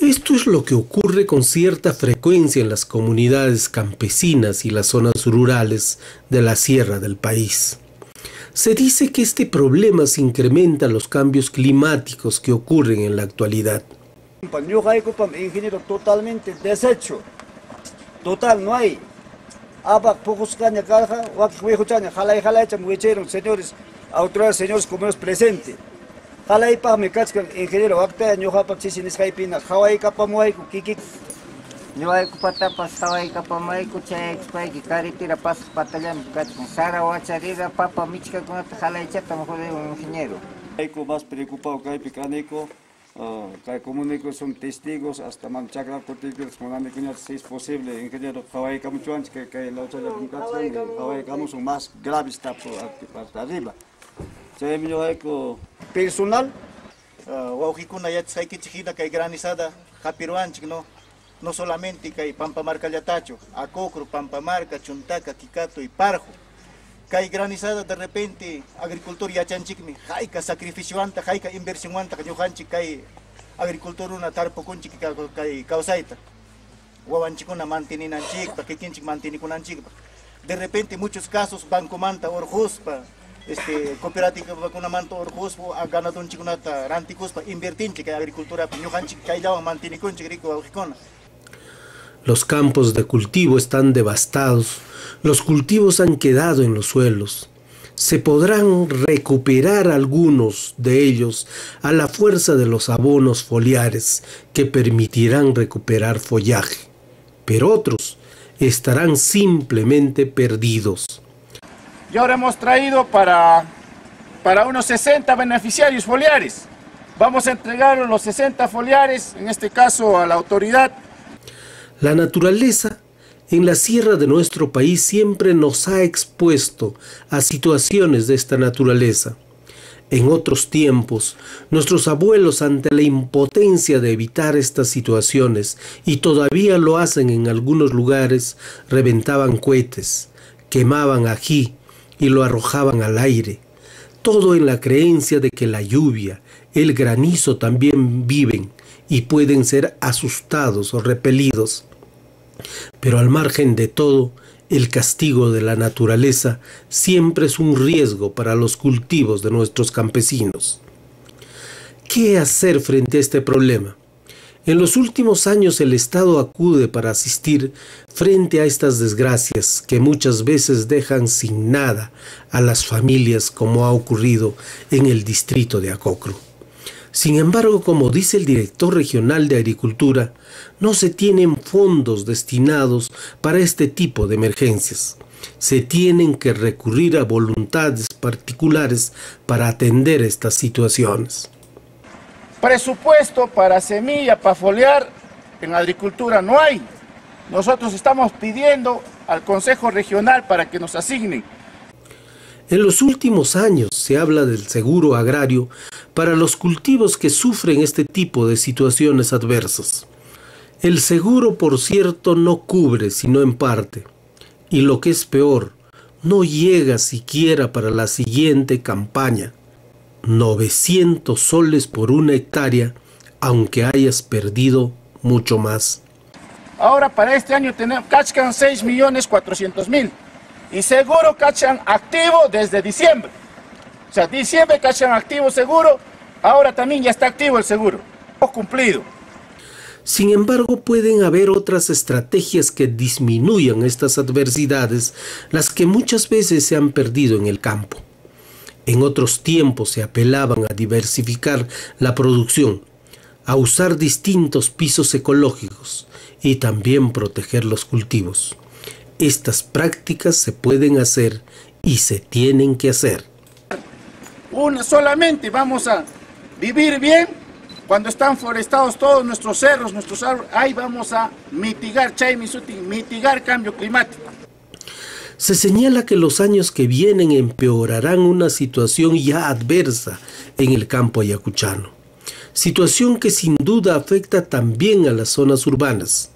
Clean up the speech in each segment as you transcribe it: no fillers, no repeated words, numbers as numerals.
Esto es lo que ocurre con cierta frecuencia en las comunidades campesinas y las zonas rurales de la sierra del país. Se dice que este problema se incrementa en los cambios climáticos que ocurren en la actualidad. Yo caigo, ingeniero, totalmente deshecho. Total, no hay. Señores, autoridades, señores comuneros presentes. Jalai pa me casca ingeniero acta ñoja pa chisinis caipina hawai capamuai ku kiki ñoai ku pata pasawai capamuai ku che expai ki caritira pas patallan casca sara wacharida papa michka con jalai chata mejore ingeniero eco más preocupado kai picaneco kai comunico son testigos hasta manchacra cortiques monane cuñas si es posible ingeniero hawai camuchuan que kai la otra la puncacha hawai camus un más grave está para arriba Chaimi Sutin personal, Huajicuna ya hay que chijida que hay granizada, Japiruanch, no solamente que hay Pampamarca Yatacho, Acocro, Pampamarca, Chuntaca, Quicato y Parjo, que hay granizada de repente, agricultor ya chanchikmi, jaica sacrificio anta, jaica inversión anta, que hay agricultor una tarpo conchi que hay causaita, Huavanchicuna mantenina anchicpa, que quien mantenicuna anchicpa, de repente muchos casos, Bancomanta, Orjuspa, cooperativa vacuna manto orguspo ha ganado un chicunata ranticuspa invertir que agricultura piñojanchi caidaban mantiene con chigrico aujicona. Los campos de cultivo están devastados, los cultivos han quedado en los suelos. Se podrán recuperar algunos de ellos a la fuerza de los abonos foliares que permitirán recuperar follaje, pero otros estarán simplemente perdidos. Y ahora hemos traído para unos 60 beneficiarios foliares. Vamos a entregar los 60 foliares, en este caso a la autoridad. La naturaleza en la sierra de nuestro país siempre nos ha expuesto a situaciones de esta naturaleza. En otros tiempos, nuestros abuelos ante la impotencia de evitar estas situaciones, y todavía lo hacen en algunos lugares, reventaban cohetes, quemaban ají, y lo arrojaban al aire, todo en la creencia de que la lluvia, el granizo también viven y pueden ser asustados o repelidos. Pero al margen de todo, el castigo de la naturaleza siempre es un riesgo para los cultivos de nuestros campesinos. ¿Qué hacer frente a este problema? En los últimos años el Estado acude para asistir frente a estas desgracias que muchas veces dejan sin nada a las familias, como ha ocurrido en el distrito de Acocro. Sin embargo, como dice el director regional de Agricultura, no se tienen fondos destinados para este tipo de emergencias. Se tienen que recurrir a voluntades particulares para atender estas situaciones. Presupuesto para semilla, para foliar, en agricultura no hay. Nosotros estamos pidiendo al Consejo Regional para que nos asignen. En los últimos años se habla del seguro agrario para los cultivos que sufren este tipo de situaciones adversas. El seguro, por cierto, no cubre sino en parte. Y lo que es peor, no llega siquiera para la siguiente campaña. 900 soles por una hectárea, aunque hayas perdido mucho más. Ahora para este año cachan 6.400.000 y seguro cachan activo desde diciembre. O sea, diciembre cachan activo seguro, ahora también ya está activo el seguro. Hemos cumplido. Sin embargo, pueden haber otras estrategias que disminuyan estas adversidades, las que muchas veces se han perdido en el campo. En otros tiempos se apelaban a diversificar la producción, a usar distintos pisos ecológicos y también proteger los cultivos. Estas prácticas se pueden hacer y se tienen que hacer. Solamente vamos a vivir bien cuando están forestados todos nuestros cerros, nuestros árboles. Ahí vamos a mitigar, Chaimi Sutin, mitigar cambio climático. Se señala que los años que vienen empeorarán una situación ya adversa en el campo ayacuchano, situación que sin duda afecta también a las zonas urbanas,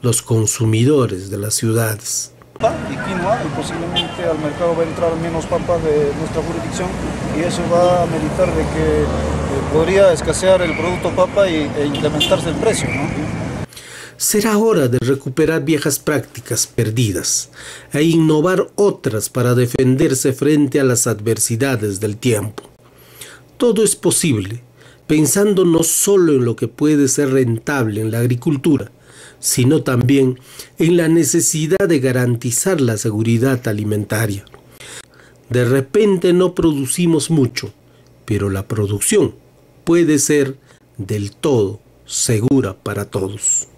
los consumidores de las ciudades. Y quinoa, y posiblemente al mercado va a entrar menos pampa de nuestra jurisdicción, y eso va a meditar de que podría escasear el producto papa e incrementarse el precio, ¿no? Será hora de recuperar viejas prácticas perdidas e innovar otras para defenderse frente a las adversidades del tiempo. Todo es posible, pensando no solo en lo que puede ser rentable en la agricultura, sino también en la necesidad de garantizar la seguridad alimentaria. De repente no producimos mucho, pero la producción puede ser del todo segura para todos.